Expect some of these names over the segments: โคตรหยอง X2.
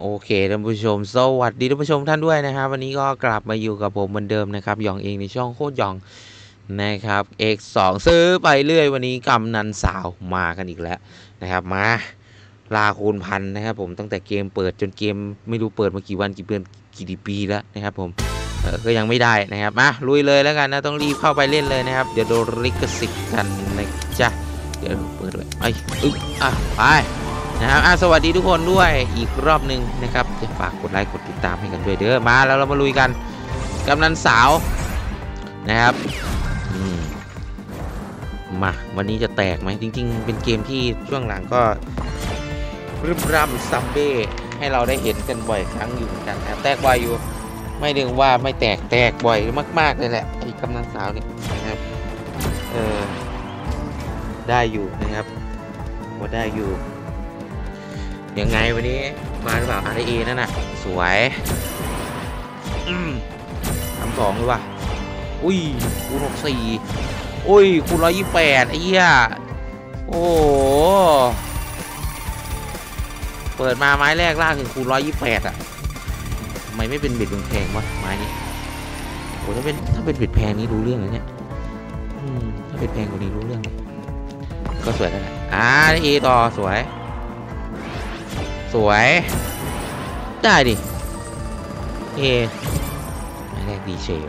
โอเคท่านผู้ชมสวัสดีท่านผู้ชมท่านด้วยนะครับวันนี้ก็กลับมาอยู่กับผมเหมือนเดิมนะครับหยองเองในช่องโคตรหยองนะครับ X2 ซื้อไปเรื่อยวันนี้กำนันสาวมากันอีกแล้วนะครับมาลาคูณพันนะครับผมตั้งแต่เกมเปิดจนเกมไม่รู้เปิดมากี่วันกี่เดือนกี่ปีแล้วนะครับผมก็ยังไม่ได้นะครับมาลุยเลยแล้วกันนะต้องรีบเข้าไปเล่นเลยนะครับเดี๋ยวโดนลิขสิทธิ์กันนะจ๊ะเดี๋ยวเปิดเลยไปนะครับสวัสดีทุกคนด้วยอีกรอบหนึ่งนะครับจะฝากกดไลค์กดติดตามให้กันด้วยเด้อมาแล้วเรามาลุยกันกำนันสาวนะครับมาวันนี้จะแตกไหมจริงๆเป็นเกมที่ช่วงหลังก็รึบร่ำซัมเบ้ให้เราได้เห็นกันบ่อยครั้งอยู่เหมือนกันนะแตกบ่อยอยู่ไม่ดึงว่าไม่แตกบ่อยมากๆเลยแหละไอ้กำนันสาวนี่นะครับได้อยู่นะครับว่าได้อยู่ยังไงวันนี้มาหรือเปล่า RE นั่นน่ะสวย32เลยว่ะอุ้ยคูณ64อุ้ยคูณ128ไอ้เหี้ยโอ้เปิดมาไม้แรกลากถึงคูณ128อ่ะทำไมไม่เป็นบิดแพงวะไม้นี้โอ้ถ้าเป็นบิดแพงนี้รู้เรื่องเลยเนี่ยถ้าเป็นแพงกว่านี้รู้เรื่องเลยก็สวยแล้วนะRE ต่อสวยสวยได้ดิไม่แรกดีเชฟ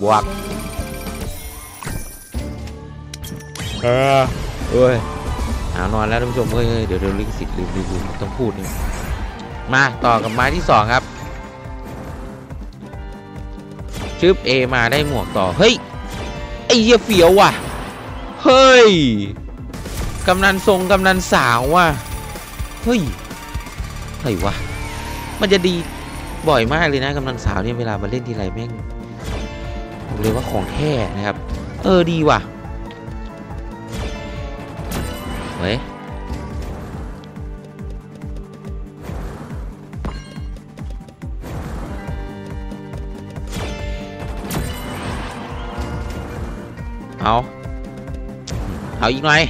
บวกเอ้ยเอานอนแล้วท่านผู้ชมเฮ้ยเดี๋ยวลิขสิทธิ์ลืมต้องพูดนี่มาต่อกับไม้ที่2ครับชึบเอมาได้หมวกต่อเฮ้ยไอ้เหี้ยเฟี้ยวว่ะเฮ้ยกำนันทรงกำนันสาวว่ะเฮ้ยอะไรวะมันจะดีบ่อยมากเลยนะกำนันสาวเนี่ยเวลามาเล่นทีไรแม่งเรียกว่าของแท้นะครับดีว่ะเฮ้ยเอาอีกหน่อย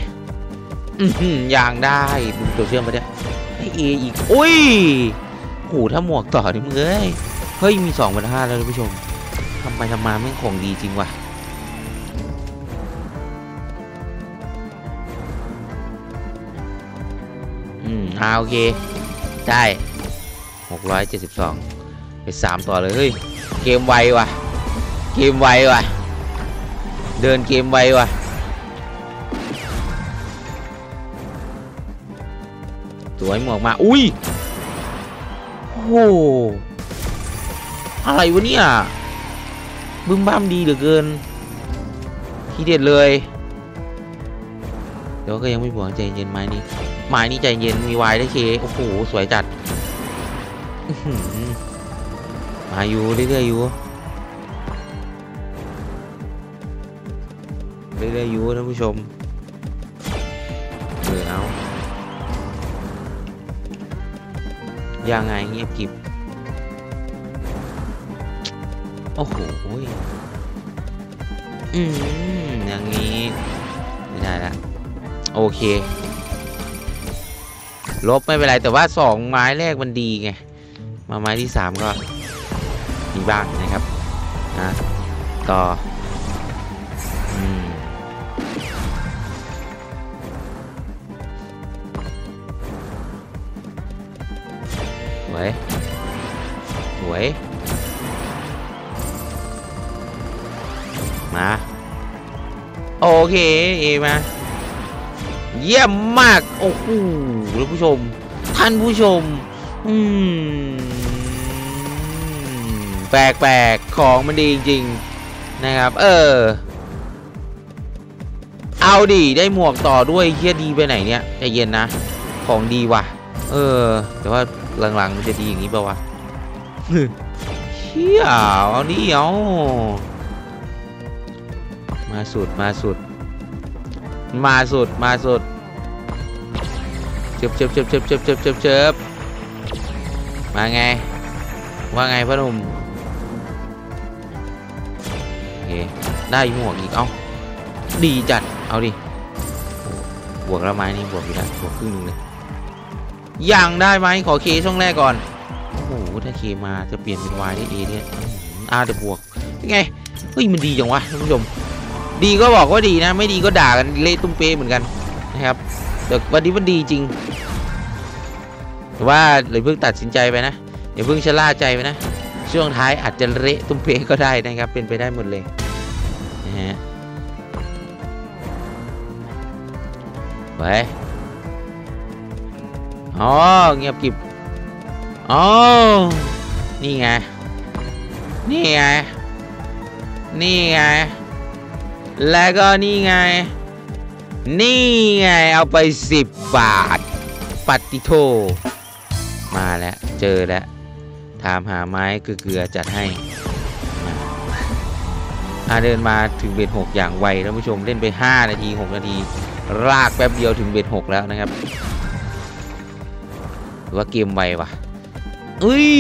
อย่างได้ดูตัวเชื่อมมาเนี่ยไอเออีกอุ้ยโหถ้าหมวกต่อนี่มึงเอ้ยเฮ้ยมี2,500แล้วท่านผู้ชมทำไปทำมาแม่งของดีจริงว่ะโอเคได้672ไป3ต่อเลยเฮ้ยเกมไวว่ะเกมไวว่ะเดินเกมไวว่ะสวยหมวกมาอุ้ยโหอะไรวะเนี่ยบึ้มบ้ามดีเหลือเกินขี้เด็ดเลยเดี๋ยวก็ยังไม่บวกใจเย็นไม้นี้ใจเย็นมีวายได้เคโอ้โหสวยจัดมาอยู่เรื่อยๆอยู่ท่านผู้ชมเอายังไงเงียบกิบโอ้โหอย่างนี้ไม่ได้ละโอเคลบไม่เป็นไรแต่ว่า2ไม้แรกมันดีไงมาไม้ที่3ก็มีบ้างนะครับนะต่อสวยมาโอเคเอมาเยี่ยมมากโอ้โหท่านผู้ชมแปลกๆของมันดีจริงๆนะครับเอาดิได้หมวกต่อด้วยเฮียดีไปไหนเนี่ยใจเย็นนะของดีว่ะแต่ว่าหลังๆมันจะดีอย่างนี้ป่ะวะเชี่ยเอาดิเอามาสุดเจ็บมาไงว่าไงพ่อหนุ่มได้หมวกอีกเอาดีจัดเอาดิ บวกแล้วไม้นี่บวกอยู่แล้วบวกครึ่งนึงเลยยังได้ไหมขอเคช่องแรกก่อนโอ้โหถ้าเคมาจะเปลี่ยนเป็นวายได้เอเนี่ยจะบวกยังไงเฮ้ยมันดีจังวะท่านผู้ชมดีก็บอกว่าดีนะไม่ดีก็ด่ากันเละตุ้มเป้เหมือนกันนะครับแต่วันนี้มันดีจริงแต่ว่าเลยเพิ่งตัดสินใจไปนะเดี๋ยวเพิ่งชะล่าใจไปนะช่วงท้ายอาจจะเละตุ้มเป้ก็ได้นะครับเป็นไปได้หมดเลยนะฮะไปอ๋อเงียบกิบอ๋อนี่ไงนี่ไงนี่ไงแล้วก็นี่ไงนี่ไงเอาไป10 บาทปัดติโทมาแล้วเจอแล้วถามหาไม้เกลือจัดให้เดินมาถึงเบ็ด6อย่างไวท่านผู้ชมเล่นไป5นาที6นาทีรากแป๊บเดียวถึงเบ็ด6แล้วนะครับหรือว่าเกมไววะเอ้ย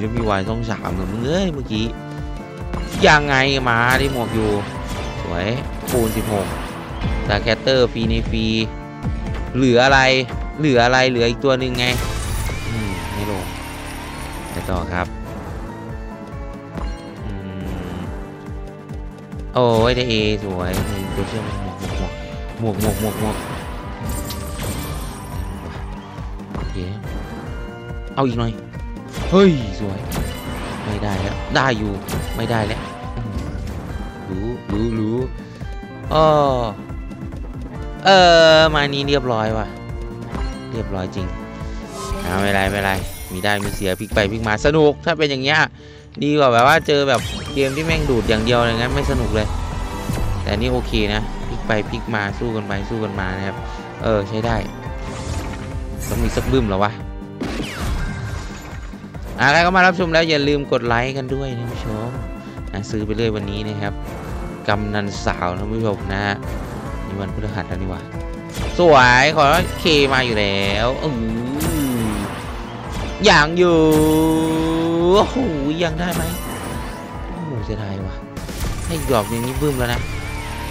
จะมีวายช่อง3เหมือนเมื่อกี้ยังไงมาได้หมวกอยู่สวยปูน16ตาแคตเตอร์ฟรีในฟรีเหลืออะไรเหลืออะไรเหลืออีกตัวหนึ่งไงไม่ลงไปต่อครับโอ้ยได้เอสวยดูเชื่อหมวกเอาอีกหน่อยเฮ้ยสวยไม่ได้แล้วได้อยู่ไม่ได้แล้วรู้อ๋อมานี้เรียบร้อยว่ะเรียบร้อยจริงไม่ไรมีได้มีเสียพลิกไปพลิกมาสนุกถ้าเป็นอย่างเงี้ยดีกว่าแบบว่าเจอแบบเกมที่แม่งดูดอย่างเดียวอะไรเงี้ยไม่สนุกเลยแต่นี่โอเคนะพลิกไปพลิกมาสู้กันมานะครับใช้ได้ต้องมีสักบึ้มหรอวะอะไรก็มารับชมแล้วอย่าลืมกดไลค์กันด้วยนะผู้ชมซื้อไปเลยวันนี้นะครับกำนันสาวนะผู้ชมนะฮะนี่วันพฤหัสแล้วนี่วะสวยขอเคมาอยู่แล้วอย่างอยู่โอ้โหยังได้ไหมโอ้โหเสียดายว่ะให้ดอกหนึ่งนี่บึ้มแล้วนะ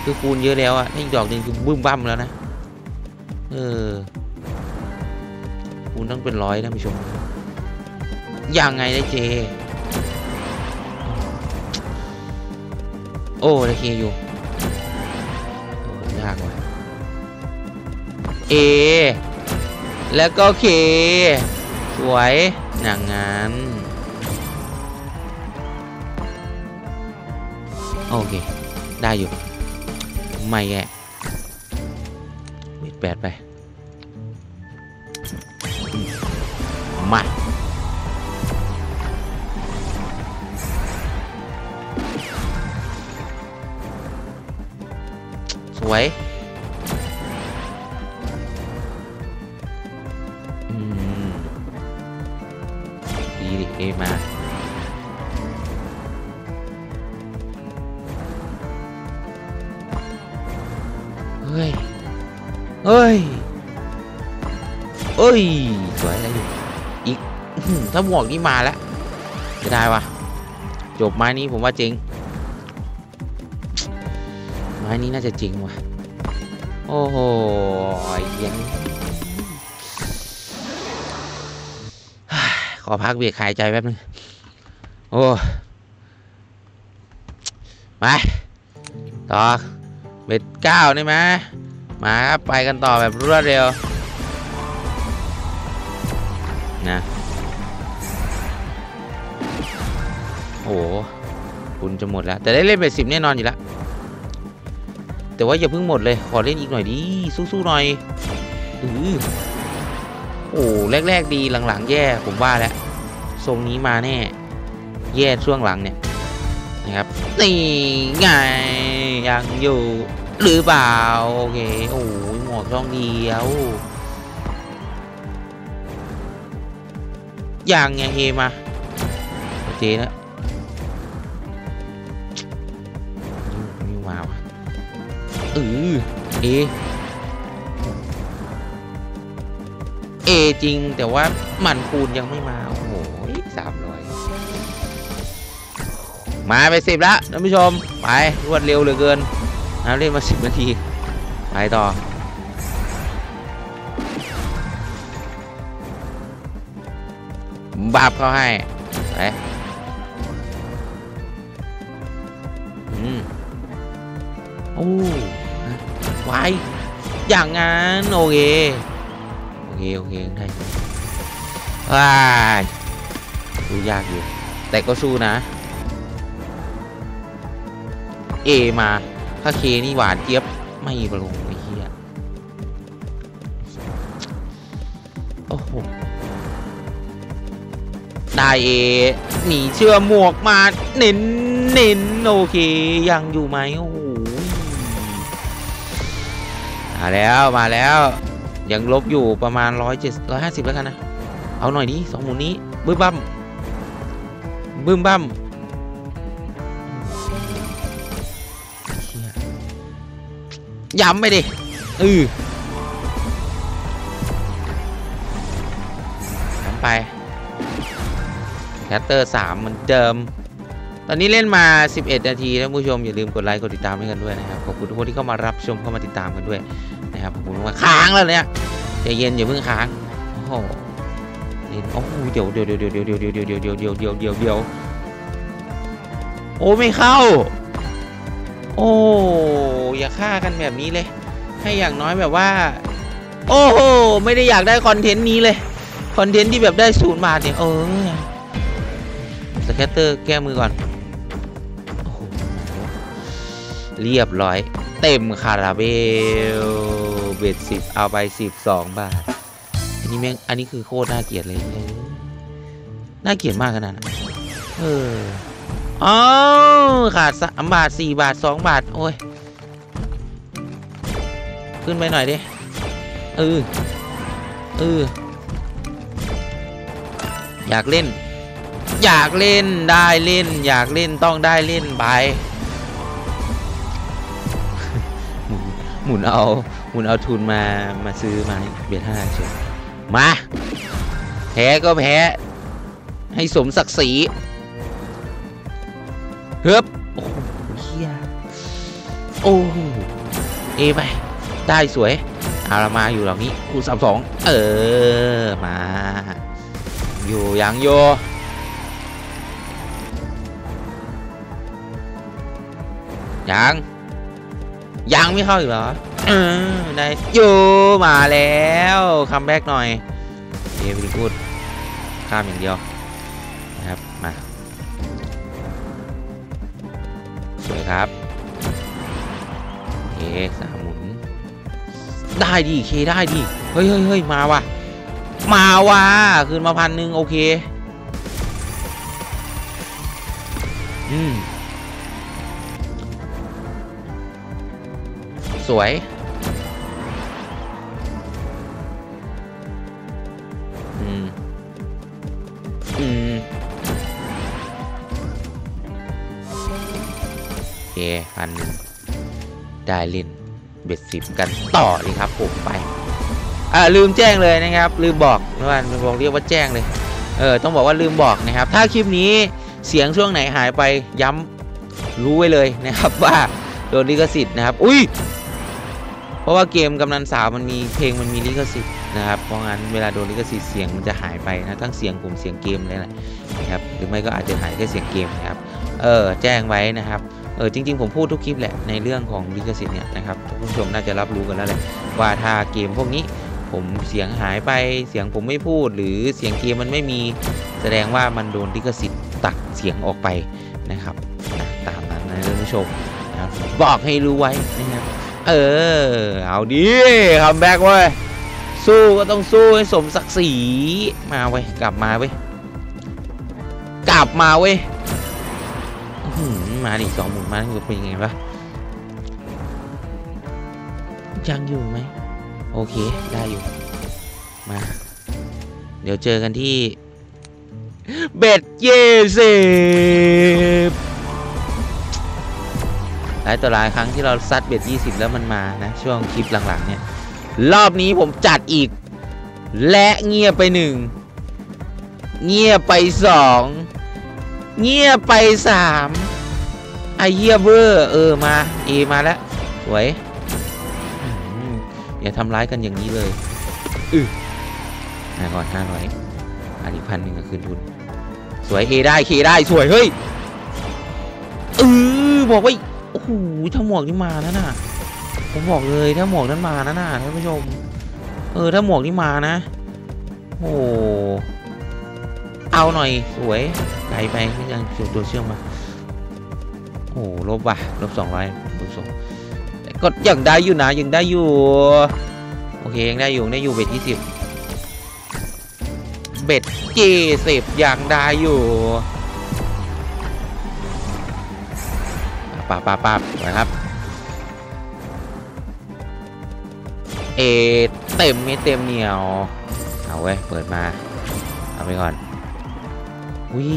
คือคูณเยอะแล้วอ่ะให้ดอกหนึ่งคือบึ้มบั้มแล้วนะคูณต้องเป็น100นะผู้ชมยังไงได้เจโอ้ได้เคอยู่ยากว่ะเอแล้วก็เคสวยหนังงานโอเคได้อยู่ไม่แย่8ไปมาสวยดีดิเอมาเฮ้ยสวยอะไรอยู่อีกถ้าหมวกนี้มาแล้วจะได้วะจบไม้นี้ผมว่าจริงอันนี้น่าจะจริงว่ะโอ้โหยังขอพักเบียดหายใจแป๊บนึงโอ้มาต่อเบ็ด9นี่ไหมมาไปกันต่อแบบรวดเร็วนะโอ้คุณจะหมดแล้วแต่ได้เล่นเบ็ด10แน่นอนอยู่แล้วแต่ว่าอย่าเพิ่งหมดเลยขอเล่นอีกหน่อยดิสู้ๆหน่อยโอ้แรกๆดีหลังๆแย่ผมว่าแล้วทรงนี้มาแน่แย่ช่วงหลังเนี่ยนะครับนี่ไงยังอยู่หรือเปล่าโอเคโอ้ยหมอกช่องเดียวยังไงเฮมาโอเคนะเอจริงแต่ว่ามันคูณยังไม่มาโอ้โห300มาไป10แล้วท่านผู้ชมไปรวดเร็วเหลือเกินนะเล่นมา10 นาทีไปต่อ ผมบาบเขาให้ไปโอ้ยวายอย่างงั้นโอเคโอเคโอเคได้ว้ายดูยากอยู่แต่ก็สู้นะเอมาถ้าเคนี่หวานเจี๊ยบไม่ประลงไอ้เหี้ยโอ้โหได้เอหนีเชื่อหมวกมาเน้นเน้นโอเคยังอยู่ไหมโอ้โหมาแล้วมาแล้วยังลบอยู่ประมาณ150แล้วกันนะเอาหน่อยดิ2หมุนนี้บึ้มบั้มบึ้มบั้มย้ำไปดิย้ำไปแคตเตอร์3เหมือนเดิมตอนนี้เล่นมา11นาทีนะผู้ชมอย่าลืมกดไลค์กดติดตามให้กันด้วยนะครับขอบคุณทุกคนที่เข้ามารับชมเข้ามาติดตามกันด้วยนะครับขอบคุณมากค้างแล้วเนี่ยใจเย็นอย่าเพิ่งค้างโอ้โหโอ้โหเดี๋ยวโอ้ไม่เข้าโอ้อย่าฆ่ากันแบบนี้เลยให้อย่างน้อยแบบว่าโอ้โหไม่ได้อยากได้คอนเทนต์นี้เลยคอนเทนต์ที่แบบได้0 บาทเนี่ยสแคตเตอร์แก้มือก่อนโอ้โหเรียบร้อยเต็มคาราเบลเบ็ด10เอาไป12 บาทอันนี้แม่งอันนี้คือโคตรน่าเกลียดเลยน่าเกลียดมากขนาดนั้นอ๋อขาด3 บาท4 บาท2 บาทโอ้ยขึ้นไปหน่อยดิอยากเล่นอยากเล่นได้เล่นอยากเล่นต้องได้เล่นไปหมุนเอาทุนมาซื้อมาเบียร์5เฉยมาแพ้ก็แพ้ให้สมศักดิ์ศรีเฮ้ยโอ้โหเฮียโอ้โหเอไปได้สวยอารามาอยู่เหล่านี้คูณ32มาอยู่ยังโยยังไม่เข้าอีกเหรอได้อยู่มาแล้วคัมแบ็กหน่อยเอวิลกูดข้ามอย่างเดียวนะครับมาสวยครับเอ3หมุนได้ดิเคได้ดิเฮ้ยมาว่ะคืนมา1,000โอเคสวย1,000ได้เล่นเบ็ด10กันต่อเลยครับผมไปลืมแจ้งเลยนะครับลืมบอกนะว่าลืมบอกเรียกว่าแจ้งเลยต้องบอกว่าลืมบอกนะครับถ้าคลิปนี้เสียงช่วงไหนหายไปย้ำรู้ไว้เลยนะครับว่าโดนลิขสิทธิ์นะครับอุ้ยเพราะว่าเกมกำนันสาวมันมีเพลงมันมีลิขสิทธิ์นะครับเพราะงั้นเวลาโดนลิขสิทธิ์เสียงมันจะหายไปนะทั้งเสียงผมเสียงเกมเลยแหละนะครับหรือไม่ก็อาจจะหายแค่เสียงเกมนะครับแจ้งไว้นะครับจริงๆผมพูดทุกคลิปแหละในเรื่องของลิขสิทธิ์เนี่ยนะครับผู้ชมน่าจะรับรู้กันแล้วแหละว่าถ้าเกมพวกนี้ผมเสียงหายไปเสียงผมไม่พูดหรือเสียงเกมมันไม่มีแสดงว่ามันโดนลิขสิทธิ์ตัดเสียงออกไปนะครับตามนั้นนะท่านผู้ชมนะบอกให้รู้ไว้นะครับเอาดิคัมแบ็กเว้ยสู้ก็ต้องสู้ให้สมศักดิ์ศรีมาเว้ยกลับมาเว้ยมาดิ2หมุนมาจะเป็นยังไงวะยังอยู่ไหมโอเคได้อยู่มาเดี๋ยวเจอกันที่เบ็ด20หลายครั้งที่เราซัดเบ็ด20แล้วมันมานะช่วงคลิปหลังๆเนี่ยรอบนี้ผมจัดอีกและเงียบไป1เงียบไป2เงียบไป3ไอเหี้ยเวอร์มาเอมาแล้วสวยอย่าทำร้ายกันอย่างนี้เลยก่อน500 อันนี้พันหนึ่งก็คืนทุนสวยเอได้เคได้สวยเฮ้ยบอกว่าโอ้โหถ้าหมวกนี่มานะน่ะผมบอกเลยถ้าหมวกนั้นมานะน่ะท่านผู้ชมถ้าหมวกนี่มานะโอ้เอาหน่อยสวยไกลไปไม่ยังเกี่ยวตัวเชื่อมมาโอ้ลบว่ะลบ200ลบสองก็ยังได้อยู่นะยังได้อยู่โอเคยังได้อยู่เบ็ด20เบ็ด70ยังได้อยู่ปั๊บๆนะครับเอเต็มไม่เต็มเหนียวเอาไว้เปิดมาเอาไปก่อนอุ้ย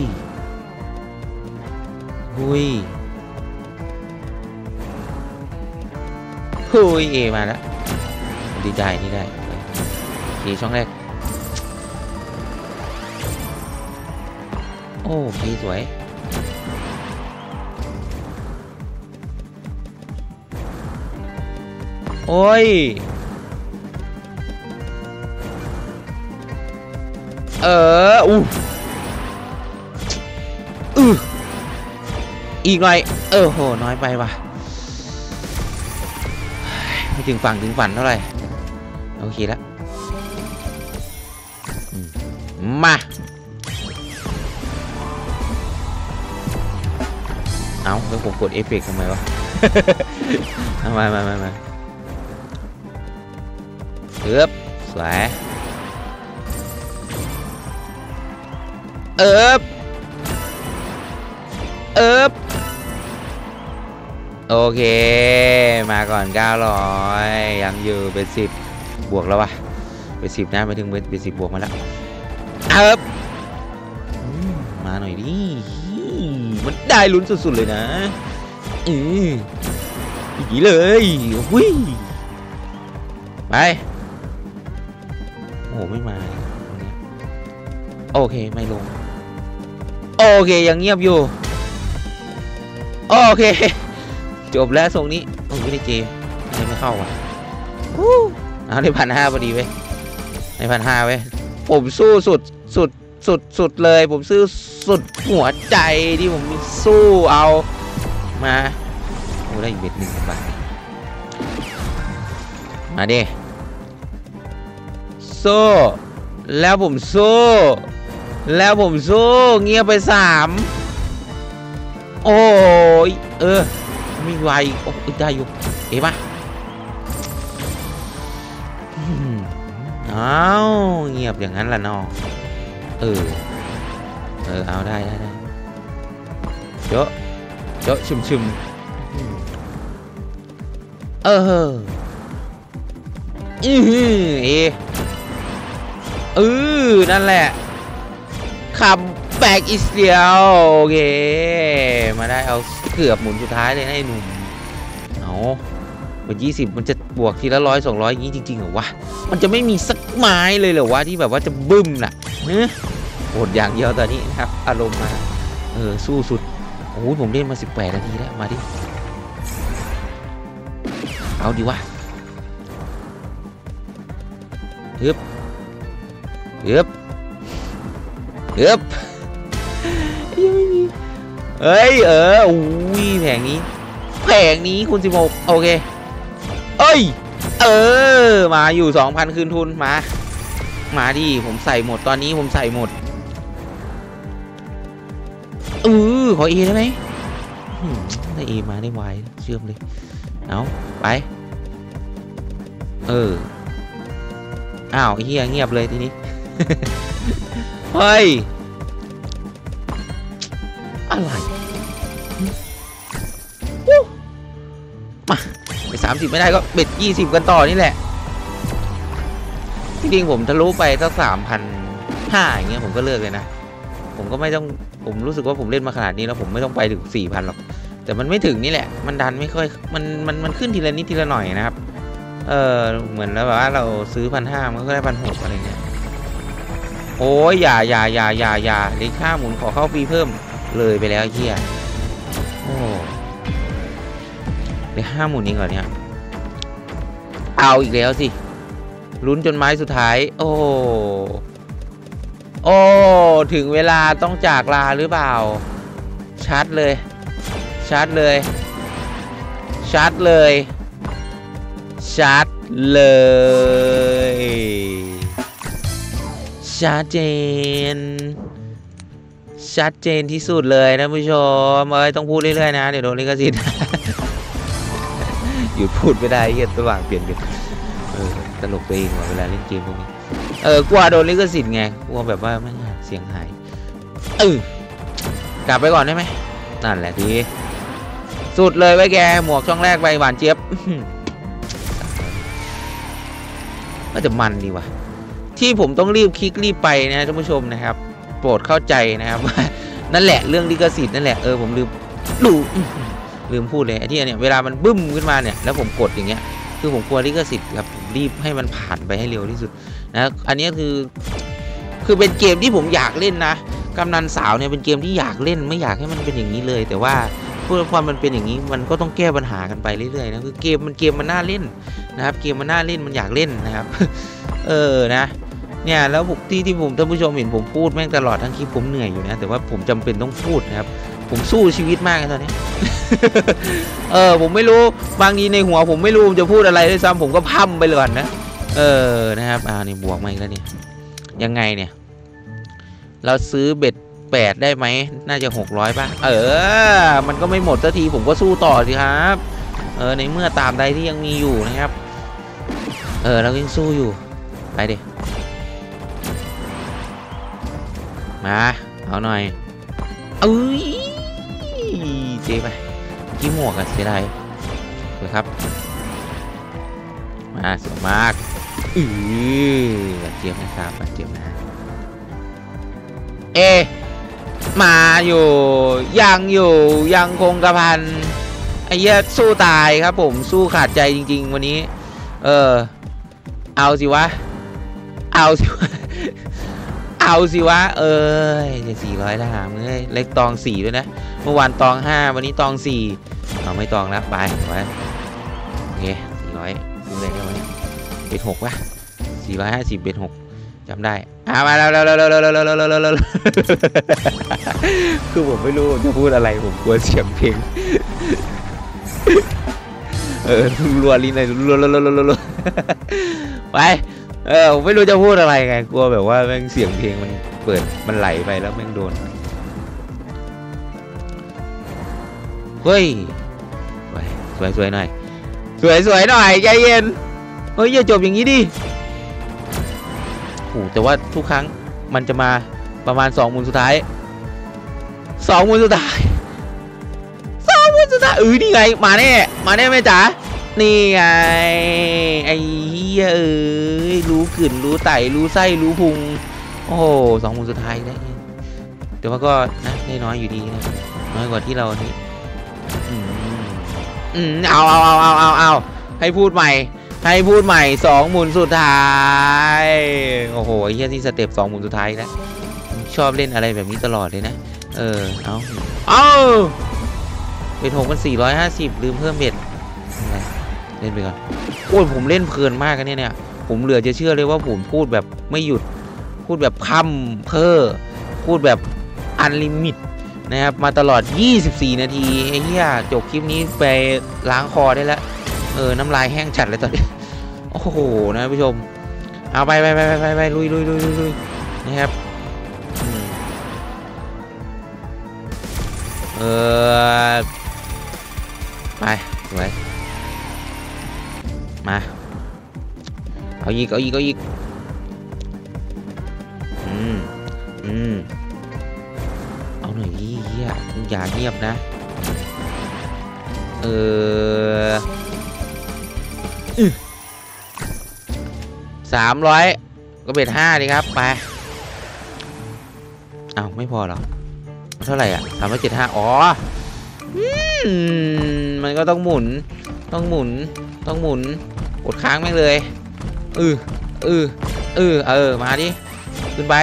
เอมาแล้วดีใจนี่ได้ทีช่องแรกโอ้ดีสวยโอ้ยอีกหน่อยโหน้อยไปว่ะไม่ถึงฝั่งถึงฝันเท่าไหร่โอเคแล้วมาเอาแล้วผมกดเอฟเฟกต์ทำไมวะมาเอือบสวยโอเคมาก่อน900ยังอยู่เป็น10บวกแล้ววะเป็น10นะไม่ถึงเป็น10บวกมาแล้วมาหน่อยดิมันได้ลุ้นสุดๆเลยนะอย่างนี้เลยวิ่งไปโอ้ไม่มาโอเคไม่ลงโอเคยังเงียบอยู่โอเคจบแล้วทรงนี้ผมไม่ได้เจมไม่เข้าว่ะเอาได้1,500พอดีเว้ยได้1,500เว้ยผมสู้สุดเลยผมสู้สุดหัวใจที่ผมสู้เอามาโอ้ได้อีกเบ็ดหนึ่งบาทมาดิสู้แล้วผมสู้เงียบไป3โอ้ยมีไวโอ้ยได้อยู่เอ๋มาเอาเงียบอย่างนั้นล่ะน้องเอาได้เจาะชุ่มนั่นแหละคำแบกอีเสียวโอเคมาได้เอาเกือบหมุนสุดท้ายเลยนะไอ้หนุ่มเอาเป็น20มันจะบวกทีละ100 200อย่างนี้จริงๆเหรอวะมันจะไม่มีสักไม้เลยเหรอวะที่แบบว่าจะบึ้มน่ะโหดอย่างเดียวตอนนี้นะครับอารมณ์มาสู้สุดโอ้ยผมเล่นมา18นาทีแล้วมาดิเอาดีวะเย็บยังไม่มีอุ้ยแผงนี้คุณ16โอเคมาอยู่ 2,000 คืนทุนมาดิผมใส่หมดตอนนี้ผมใส่หมดขอเอได้ไหมได้เอมาได้ไวเชื่อมเลยเอาไปอ้าวเฮียเงียบเลยทีนี้เฮ้ยอะไรมาไป30ไม่ได้ก็เบ็ด20กันต่อนี่แหละจริงๆผมทะลุไปสัก 3,500 อย่างเงี้ยผมก็เลิกเลยนะผมก็ไม่ต้องผมรู้สึกว่าผมเล่นมาขนาดนี้แล้วผมไม่ต้องไปถึง 4,000 หรอกแต่มันไม่ถึงนี่แหละมันดันไม่ค่อยมันขึ้นทีละนิดทีละหน่อยนะครับเหมือนแล้วแบบว่าเราซื้อ 1,500 มันก็ได้ 1,600 อะไรเงี้ยโอ้ยอย่าเลี้ยงค่าหมุนขอเข้าฟรีเพิ่มเลยไปแล้วเฮียโอ้เลี้ยงค่าหมุนนี้ก่อนเนี่ยเอาอีกแล้วสิลุ้นจนไม้สุดท้ายโอ้ โอ้ถึงเวลาต้องจากลาหรือเปล่าชัดเลยชัดเลยชัดเลยชัดเลยชัดเจนชัดเจนที่สุดเลยนะผู้ชมเอ้ยต้องพูดเรื่อยๆนะเดี๋ยวโดนลิขสิทธิ์หยุดพูดไม่ได้เหี้ยตัวว่างเปลี่ยนเป็นตลกตัวเองว่ะเวลาเล่นเกมพวกนี้กลัวโดนลิขสิทธิ์ไงกลัวแบบว่าไม่เสียงหายกลับไปก่อนได้ไหมนั่นแหละทีสุดเลยไว้แกหมวกช่องแรกใบหวานเจี๊ยบน่าจะมันดีว่ะที่ผมต้องรีบคลิกรีบไปนะท่านผู้ชมนะครับโปรดเข้าใจนะครับนั่นแหละเรื่องลิขสิทธิ์นั่นแหละผมลืมพูดเลยไอ้ที่เนี่ยเวลามันบึ้มขึ้นมาเนี่ยแล้วผมกดอย่างเงี้ยคือผมกลัวลิขสิทธิ์ครับรีบให้มันผ่านไปให้เร็วที่สุดนะอันนี้คือเป็นเกมที่ผมอยากเล่นนะกำนันสาวเนี่ยเป็นเกมที่อยากเล่นไม่อยากให้มันเป็นอย่างนี้เลยแต่ว่าเพื่อความมันเป็นอย่างนี้มันก็ต้องแก้ปัญหากันไปเรื่อยๆนะคือเกมมันน่าเล่นนะครับเกมมันน่าเล่นมันอยากเล่นนะครับนะเนี่ยแล้วพวกที่ผมท่านผู้ชมเห็นผมพูดแม่งตลอดทั้งคลิปผมเหนื่อยอยู่นะแต่ว่าผมจำเป็นต้องพูดนะครับผมสู้ชีวิตมากตอนนี้ผมไม่รู้บางทีในหัวผมไม่รู้จะพูดอะไรด้วยซ้ำผมก็พั่มไปเลยนะนะครับนี่บวกมาอีกแล้วนี่ยังไงเนี่ยเราซื้อเบ็ด8ได้ไหมน่าจะ600ป่ะมันก็ไม่หมดสักทีผมก็สู้ต่อสิครับในเมื่อตามใดที่ยังมีอยู่นะครับเรายังสู้อยู่ไปดิมาเอาหน่อยเจ๊ไปกี่หมวกอะเสียดายเลยครับมาสวยมากเจี๊ยบนะครับเจี๊ยบนะมาอยู่ยังคงกระพันไอ้เหี้ยสู้ตายครับผมสู้ขาดใจจริงๆวันนี้เอาสิวะ400ละหามเลยเล็กตอง4ด้วยนะเมื่อวานตอง5วันนี้ตอง4เอาไม่ตองนะไปโอเค400คุ้มเลยแค่วันนี้เป็น6วะ450เป็น6จำได้มาแล้วคือผมไม่รู้จะพูดอะไรผมกลัวเสียงเพลงรัวลิ้นเลยรัวไปผมไม่รู้จะพูดอะไรไงกลัวแบบว่าแม่งเสียงเพลงมันเปิดมันไหลไปแล้วแม่งโดนเฮ้ยสวยหน่อยสวยหน่อยใจเย็นเฮ้ยอย่าจบอย่างนี้ดิแต่ว่าทุกครั้งมันจะมาประมาณ2หมุนสุดท้าย2หมุนสุดท้าย2หมุนสุดท้ายนี่ไงมาแน่แม่จ๋านี่ไงไอ้เหี้ยรู้กลิ่นรู้ไตรู้ไส้รู้พุงโอ้โห2หมุนสุดท้ายได้แต่ว่าก็นะได้น้อยอยู่ดีนะน้อยกว่าที่เรานี่เอาให้พูดใหม่2หมุนสุดท้ายโอ้โหไอ้เหี้ยที่สเต็ป2หมุนสุดท้ายนะชอบเล่นอะไรแบบนี้ตลอดเลยนะเอาเป็น6กัน450ลืมเพิ่มเบ็ดเล่นไปก่อนโอ้ยผมเล่นเพลินมากกันเนี่ยผมเหลือจะเชื่อเลยว่าผมพูดแบบไม่หยุดพูดแบบค้ำเพ้อพูดแบบอันลิมิตนะครับมาตลอด24นาทีไอ้เหี้ยจบคลิปนี้ไปล้างคอได้แล้วน้ำลายแห้งจัดเลยตอนนี้โอ้โหนะผู้ชมเอาไปลุยนะครับไปสวยมาเอาอีกเอาหน่อยอย่าเงียบนะ300ก็เบ็ด5ดีครับไปเอาไม่พอหรอเท่าไหร่อ่ะ375มันก็ต้องหมุนกดค้างแม่งเลยมาดิขึ้นไป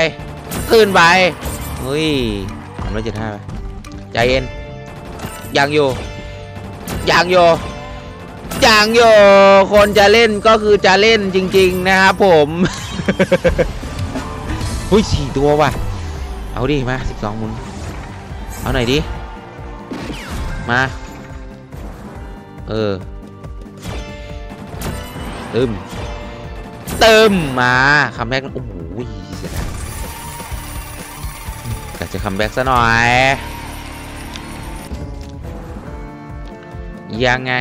เฮ้ย375ไปใจเย็นยังอยู่คนจะเล่นก็คือจะเล่นจริงๆนะครับผม เฮ้ย4ตัวว่ะเอาดิมา12หมุนเอาหน่อยดิมาเติมมาคัมแบ็กโอ้โหเสียดายอยากจะคัมแบ็กซะหน่อยยังไง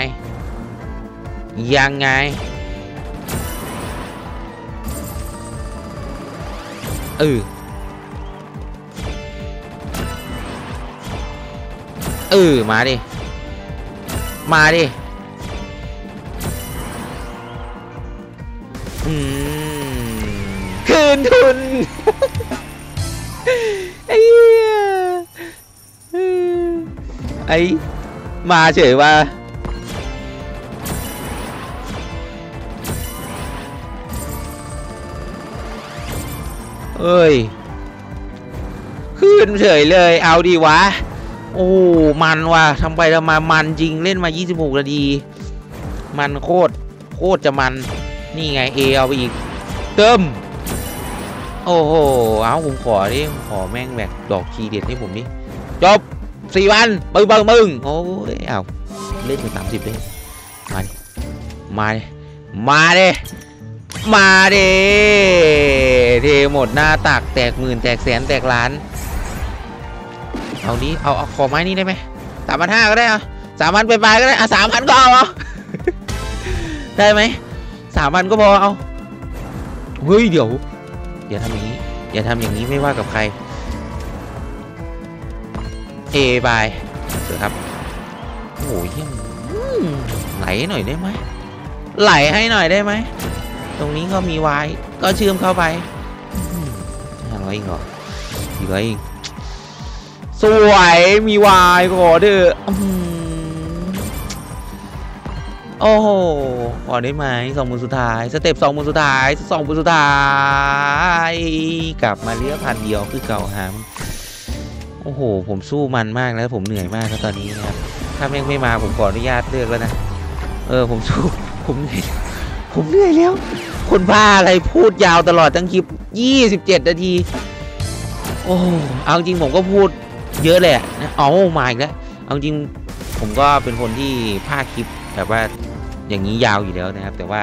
มาดิคืนทุนไอ้มาเฉยว่าเอ้ยขึ้นเฉยเลยเอาดีวะโอ้มันว่ะทำไปแล้วมามันจริงเล่นมา26นาทีมันโคตรจะมันนี่ไงเอเอาไปอีกเติมโอ้โหเอาผมขอดิขอแม่งแบบดอกทีเด็ดให้ผมดิจบ4 วันมึงโอ้ยเอาเล่นถึง30เลยมาดิเทหมดหน้าตักแตกหมื่นแตกแสนแตกล้านเอานี้เอาขอไม้นี่ได้ไหม3,500ก็ได้อะ3,000ไปก็ได้อะ3,000ก็เอาได้ไหม3,000ก็พอเอาเฮ้ยเดี๋ยวอย่าทำอย่างนี้ไม่ว่ากับใครเอบายเถอะครับโอ้ยไหลหน่อยได้ไหมไหลให้หน่อยได้ไหมตรงนี้ก็มีไว้ก็เชื่อมเข้าไป500เองเหรอ400เองสวยมีไว้ขอเด้อโอ้โหขอได้ไหม20,000สุดท้ายสเต็ป20,000สุดท้าย20,000สุดท้ายกลับมาเลี้ยพันเดียวคือเก่าหามโอ้โหผมสู้มันมากแล้วผมเหนื่อยมากแล้วตอนนี้นะครับถ้าแม่งไม่มาผมขออนุญาตเลิกแล้วนะผมสู้ผมเหนื่อยแล้วคนบ้าอะไรพูดยาวตลอดทั้งคลิป27นาทีโอ้เอาจริงผมก็พูดเยอะแหละนะเอามาอีกแล้วเอาจริงผมก็เป็นคนที่พากคลิปแบบว่าอย่างนี้ยาวอยู่แล้วนะครับแต่ว่า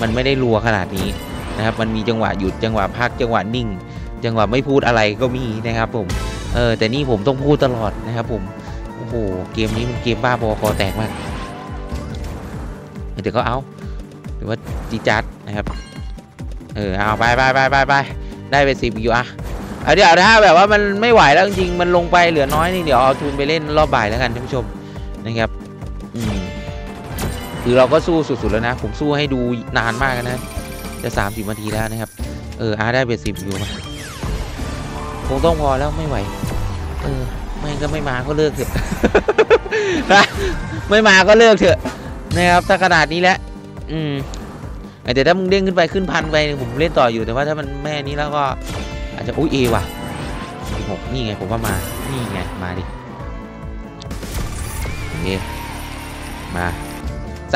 มันไม่ได้รัวขนาดนี้นะครับมันมีจังหวะหยุดจังหวะพักจังหวะนิ่งจังหวะไม่พูดอะไรก็มีนะครับผมแต่นี่ผมต้องพูดตลอดนะครับผมโอ้โหเกมนี้มันเกมบ้าบอคอแตกมากแต่ก็เอาหรือว่าจีจัดนะครับเอาไปได้ไป10อยู่อ่ะเดี๋ยวถ้าแบบว่ามันไม่ไหวแล้วจริงๆมันลงไปเหลือน้อยนี่เดี๋ยวเอาทุนไปเล่นรอบบ่ายแล้วกันท่านผู้ชมนะครับคือเราก็สู้สุดๆแล้วนะผมสู้ให้ดูนานมากนะจะ30นาทีแล้วนะครับได้ไป10อยู่มาคงต้องพอแล้วไม่ไหวไม่ก็ไม่มาก็เลิกเถอะไม่มาก็เลิกเถอะนะครับถ้าขนาดนี้แล้วแต่ถ้ามึงเด้งขึ้นไปขึ้นพันไปผมเล่นต่ออยู่แต่ว่าถ้ามันแม่นี้แล้วก็อาจจะเอว่ะ16นี่ไงผมว่ามานี่ไงมาดินี่ม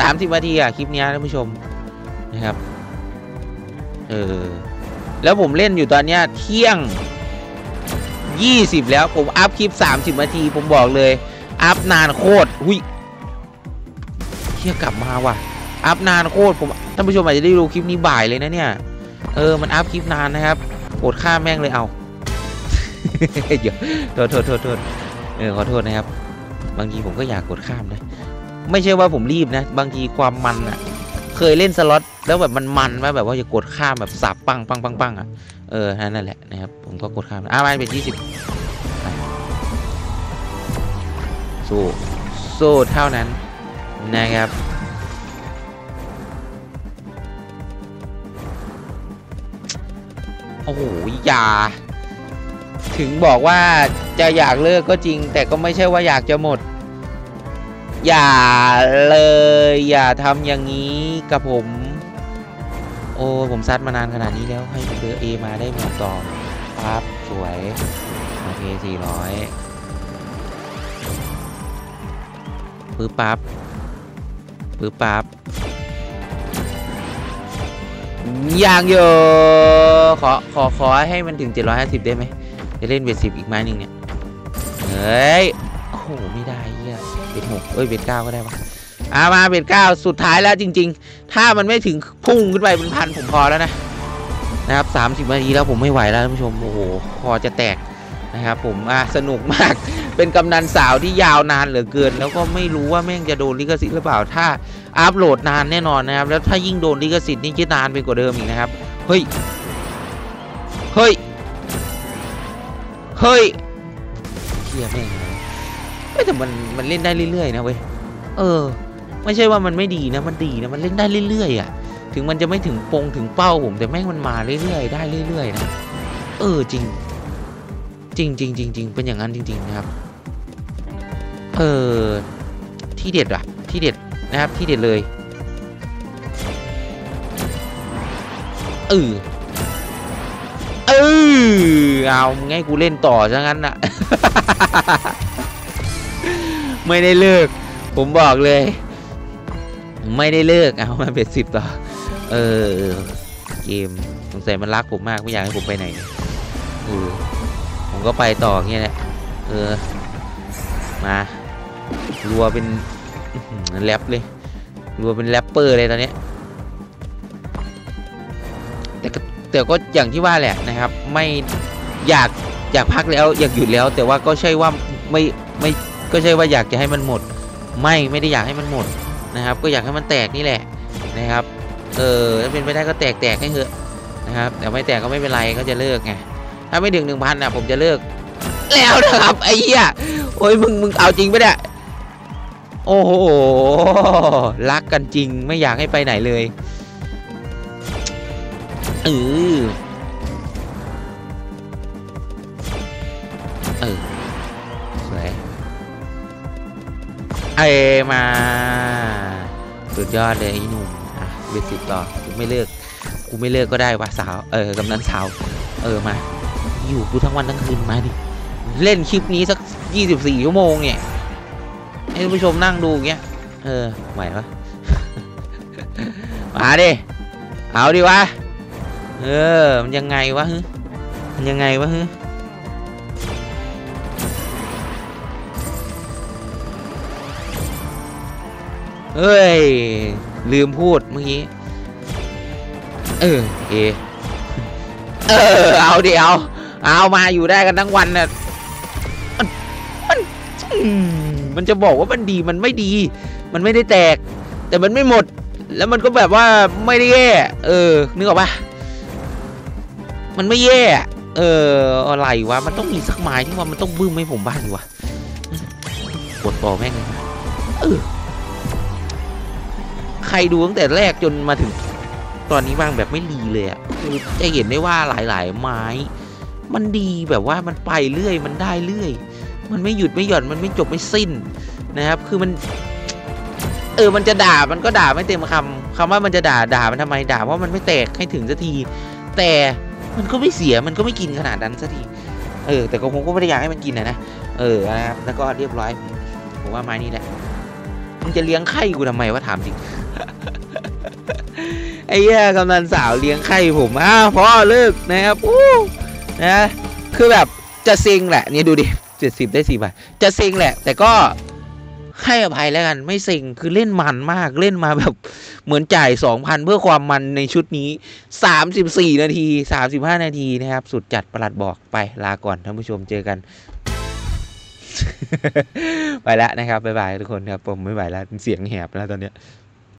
า30นาทีอ่ะคลิปนี้ท่านผู้ชมนะครับแล้วผมเล่นอยู่ตอนเนี้ยเที่ยง20แล้วผมอัพคลิป30นาทีผมบอกเลยอัพนานโคตรอุ้ยเที่ยงกลับมาว่ะอัพนานโคตรผมท่านผู้ชมอาจจะได้ดูคลิปนี้บ่ายเลยนะเนี่ยมันอัพคลิปนานนะครับอดข้ามแม่งเลยเอาเดี๋ยวโทษขอโทษนะครับบางทีผมก็อยากกดข้ามนะไม่ใช่ว่าผมรีบนะบางทีความมันอ่ะเคยเล่นสล็อตแล้วแบบมันว่าแบบว่าจะกดข้ามแบบสับปังอ่ะนั่นแหละนะครับผมก็กดข้ามไปเป็น20สู้เท่านั้นนะครับโอ้โหอย่าถึงบอกว่าจะอยากเลิกก็จริงแต่ก็ไม่ใช่ว่าอยากจะหมดอย่าเลยอย่าทำอย่างนี้กับผมโอ้ผมซัดมานานขนาดนี้แล้วให้เบอร์เอมาได้หมดต่อครับสวยโอเค400ปื๊บปั๊บอย่างเยอะ ขอให้มันถึง750ได้ไหมจะเล่นเวท10อีกไม้หนึ่งเนี่ยเฮ้ยโอ้โหไม่ได้เหี้ยเวท6เอ้ยเวท9ก็ได้ปะเอามาเวท9สุดท้ายแล้วจริงๆถ้ามันไม่ถึงพุ่งขึ้นไปเป็นพันผมพอแล้วนะครับ30นาทีแล้วผมไม่ไหวแล้วท่านผู้ชมโอ้โหคอจะแตกนะครับผมสนุกมากเป็นกำนันสาวที่ยาวนานเหลือเกินแล้วก็ไม่รู้ว่าแม่งจะโดนลิขสิทธิ์หรือเปล่าถ้าอัพโหลดนานแน่นอนนะครับแล้วถ้ายิ่งโดนลิขสิทธิ์นี่จะนานไปกว่าเดิมอีกนะครับเฮ้ยเฮียแม่งเลยแต่มันเล่นได้เรื่อยๆนะเว้ยไม่ใช่ว่ามันไม่ดีนะมันดีนะมันเล่นได้เรื่อยๆอ่ะถึงมันจะไม่ถึงปงถึงเป้าผมแต่แม่งมันมาเรื่อยๆได้เรื่อยๆนะจริงเป็นอย่างนั้นจริงๆนะครับที่เด็ดอ่ะที่เด็ดนะครับที่เด็ดเลยเอาง่ายกูเล่นต่อซะงั้นน่ะ ไม่ได้เลิกผมบอกเลยไม่ได้เลิกเอามาเป็น10ต่อเกมสงสัยมันรักผมมากไม่อยากให้ผมไปไหนผมก็ไปต่อเงี้ยแหละมารัวเป็นแรปเลยรัวเป็นแรปเปอร์เลยตอนนี้แต่ก็อย่างที่ว่าแหละนะครับไม่อยากพักแล้วอยากหยุดแล้วแต่ว่าก็ใช่ว่าไม่ก็ใช่ว่าอยากจะให้มันหมดไม่ได้อยากให้มันหมดนะครับก็อยากให้มันแตกนี่แหละนะครับถ้าเป็นไปได้ก็แตกให้เถอะนะครับแต่ไม่แตกก็ไม่เป็นไรก็จะเลิกไงถ้าไม่ถึง 1,000 นะผมจะเลิกแล้วนะครับไอ้เหี้ยโอ้ยมึงเอาจริงปะเนี่ยโอ้โหรักกันจริงไม่อยากให้ไปไหนเลยสวยมาสุดยอดเลยไอ้หนุ่มเวท10ต่อกูไม่เลิกก็ได้วะสาวกำนันสาวมาอยู่กูทั้งวันทั้งคืนมาดิเล่นคลิปนี้สัก24ชั่วโมงเนี่ยให้ผู้ชมนั่งดูเงี้ยไหวปะ มาดิเอาดิวะมันยังไงวะมันยังไงวะเฮ้ยลืมพูดเมื่อกี้เอาเดี๋ยวเอามาอยู่ได้กันทั้งวันน่ะมันจะบอกว่ามันดีมันไม่ดีมันไม่ได้แตกแต่มันไม่หมดแล้วมันก็แบบว่าไม่ได้แย่นึกออกปะมันไม่แย่อะไรวะมันต้องมีสักไม้ที่ว่ามันต้องบึ้มให้ผมบ้างดีวะกดต่อแม่งใครดูตั้งแต่แรกจนมาถึงตอนนี้บ้างแบบไม่ดีเลยอ่ะคือจะเห็นได้ว่าหลายๆไม้มันดีแบบว่ามันไปเรื่อยมันได้เรื่อยมันไม่หยุดไม่หย่อนมันไม่จบไม่สิ้นนะครับคือมันมันจะด่ามันก็ด่าไม่เต็มคำว่ามันจะด่ามันทำไมด่าว่ามันไม่แตกให้ถึงสักทีแต่มันก็ไม่เสียมันก็ไม่กินขนาดนั้นสักทีแต่ก็ผมก็ไม่ได้อยากให้มันกินนะนะครับแล้วก็เรียบร้อยผมว่าไม้นี่แหละมึงจะเลี้ยงไข่กูทำไมวะถามจริง ไอ้เหี้ยกำนันสาวเลี้ยงไข่ผมพอเลิกนะครับนะคือแบบจะเซ็งแหละเนี่ยดูดิ70ได้4บาทจะเซ็งแหละแต่ก็ให้อภัยแล้วกันไม่เซ็งคือเล่นมันมากเล่นมาแบบเหมือนจ่าย 2,000 เพื่อความมันในชุดนี้34นาที35นาทีนะครับสุดจัดประหลัดบอกไปลาก่อนท่านผู้ชมเจอกัน ไปแล้วนะครับบ๊ายบายทุกคนครับผมไม่ไหวแล้วเสียงแหบแล้วตอนเนี้ย